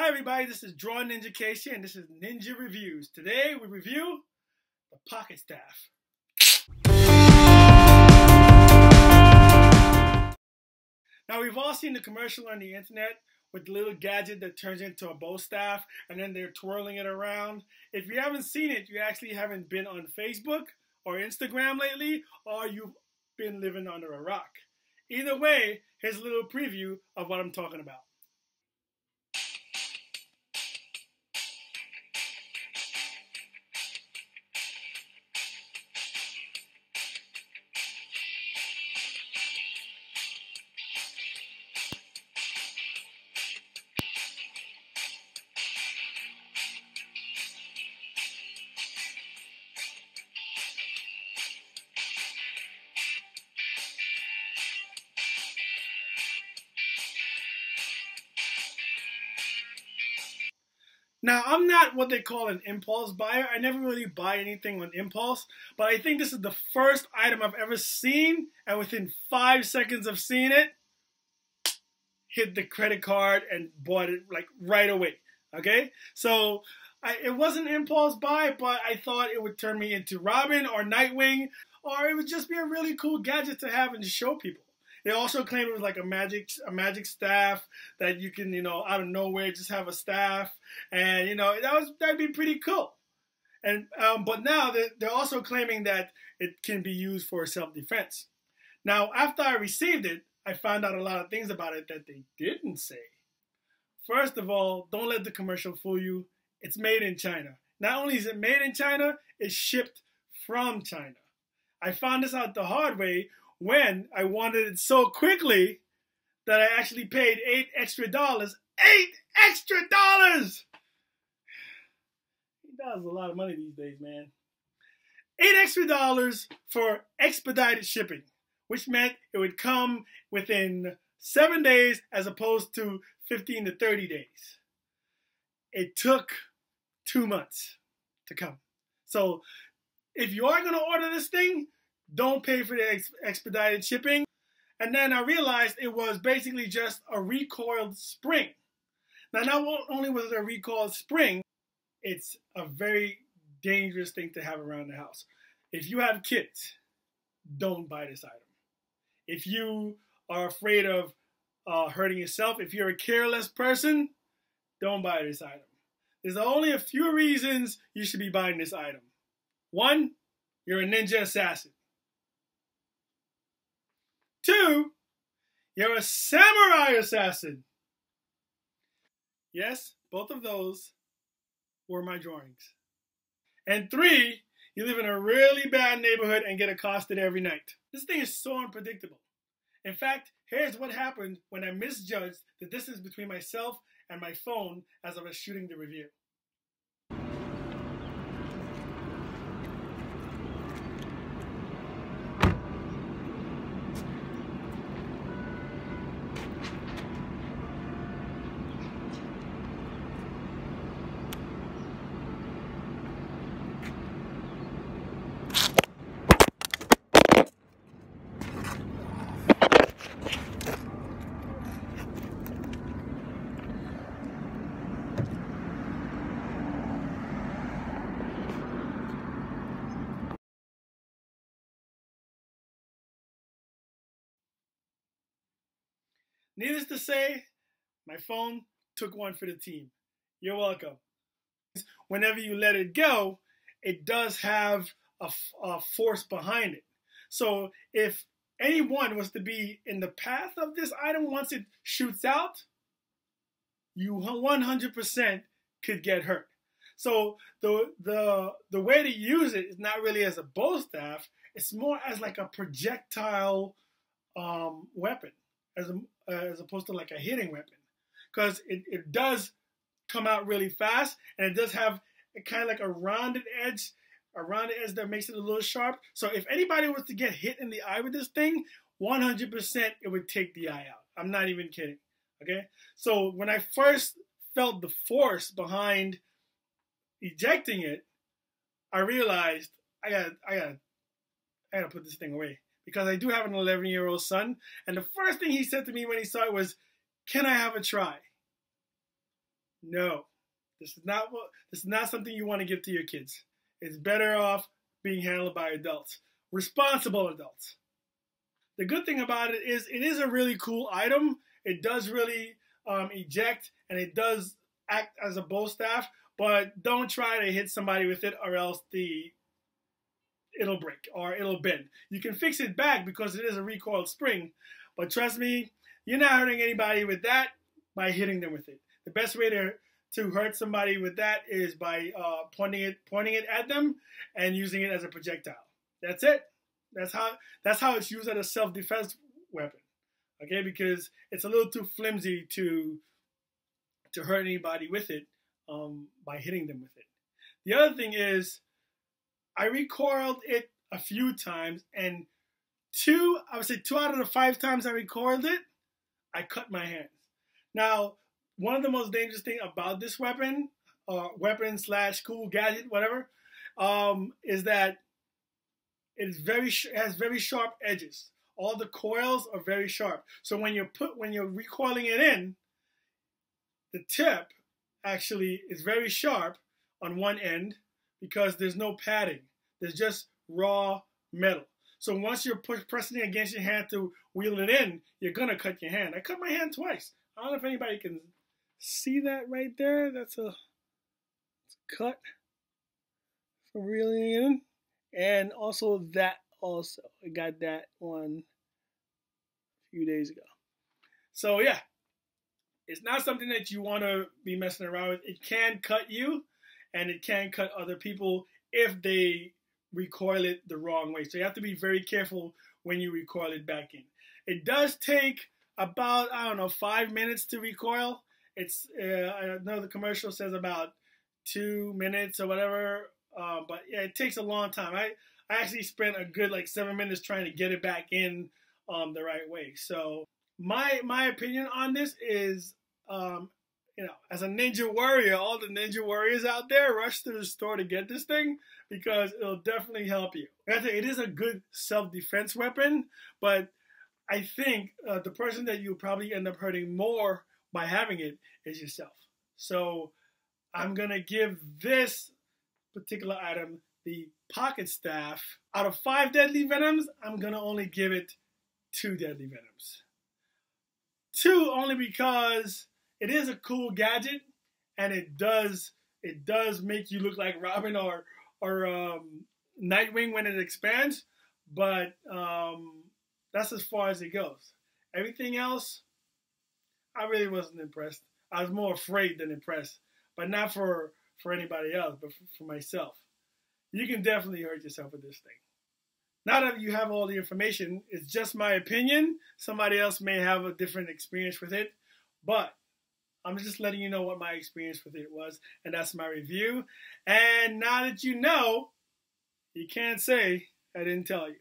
Hi everybody, this is Draw Ninja Casey and this is Ninja Reviews. Today we review the Pocket Staff. Now we've all seen the commercial on the internet with the little gadget that turns into a bow staff and then they're twirling it around. If you haven't seen it, you actually haven't been on Facebook or Instagram lately, or you've been living under a rock. Either way, here's a little preview of what I'm talking about. Now, I'm not what they call an impulse buyer. I never really buy anything on impulse, but I think this is the first item I've ever seen, and within 5 seconds of seeing it, hit the credit card and bought it like right away, okay? So, it wasn't an impulse buy, but I thought it would turn me into Robin or Nightwing, or it would just be a really cool gadget to have and to show people. They also claimed it was like a magic staff that you can, out of nowhere just have a staff, and that'd be pretty cool. And but now they're also claiming that it can be used for self-defense. Now, after I received it, I found out a lot of things about it that they didn't say. First of all, don't let the commercial fool you. It's made in China. Not only is it made in China, it's shipped from China. I found this out the hard way when I wanted it so quickly that I actually paid $8 extra. $8 extra! That was a lot of money these days, man. $8 extra for expedited shipping, which meant it would come within 7 days as opposed to 15 to 30 days. It took 2 months to come. So if you are going to order this thing, don't pay for the expedited shipping. And then I realized it was basically just a recoiled spring. Now, not only was it a recoiled spring, it's a very dangerous thing to have around the house. If you have kids, don't buy this item. If you are afraid of hurting yourself, if you're a careless person, don't buy this item. There's only a few reasons you should be buying this item. One, you're a ninja assassin. Two, you're a samurai assassin. Yes, both of those were my drawings. And three, you live in a really bad neighborhood and get accosted every night. This thing is so unpredictable. In fact, here's what happened when I misjudged the distance between myself and my phone as I was shooting the review. Needless to say, my phone took one for the team. You're welcome. Whenever you let it go, it does have a force behind it. So if anyone was to be in the path of this item once it shoots out, you 100% could get hurt. So the way to use it is not really as a bow staff. It's more as like a projectile weapon. As opposed to like a hitting weapon, because it does come out really fast, and it does have kind of like a rounded edge that makes it a little sharp. So if anybody was to get hit in the eye with this thing, 100% it would take the eye out. I'm not even kidding, okay? So when I first felt the force behind ejecting it, I realized I gotta put this thing away, because I do have an 11-year-old son, and the first thing he said to me when he saw it was, "Can I have a try?" No, this is not something you want to give to your kids. It's better off being handled by adults, responsible adults. The good thing about it is a really cool item. It does really eject, and it does act as a bow staff, but don't try to hit somebody with it or else it'll break or it'll bend. You can fix it back because it is a recoiled spring, but trust me, you're not hurting anybody with that by hitting them with it. The best way to hurt somebody with that is by pointing it at them and using it as a projectile. That's it. That's how it's used as a self-defense weapon. Okay, because it's a little too flimsy to hurt anybody with it by hitting them with it. The other thing is, I recoiled it a few times, and I would say two out of the 5 times I recoiled it, I cut my hands. Now, one of the most dangerous thing about this weapon, weapon/cool gadget, whatever, is that it has very sharp edges. All the coils are very sharp. So when you're recoiling it in, the tip actually is very sharp on one end because there's no padding. There's just raw metal. So once you're pressing it against your hand to wheel it in, you're gonna cut your hand. I cut my hand twice. I don't know if anybody can see that right there. That's a cut for reeling it in. And also that also. I got that one a few days ago. So yeah, it's not something that you want to be messing around with. It can cut you, and it can cut other people if they recoil it the wrong way. So you have to be very careful when you recoil it back in. It does take about, I don't know, 5 minutes to recoil. It's I know the commercial says about 2 minutes or whatever, but yeah, it takes a long time. I actually spent a good like 7 minutes trying to get it back in the right way. So my opinion on this is, you know, as a ninja warrior, all the ninja warriors out there, rush to the store to get this thing because it'll definitely help you. It is a good self-defense weapon, but I think the person that you probably end up hurting more by having it is yourself. So I'm going to give this particular item, the Pocket Staff, out of 5 deadly venoms, I'm going to only give it 2 deadly venoms. 2 only because it is a cool gadget, and it does make you look like Robin or Nightwing when it expands, but that's as far as it goes. Everything else, I really wasn't impressed. I was more afraid than impressed, but not for anybody else, but for myself. You can definitely hurt yourself with this thing. Now that you have all the information, it's just my opinion. Somebody else may have a different experience with it, but I'm just letting you know what my experience with it was, and that's my review. And now that you know, you can't say I didn't tell you.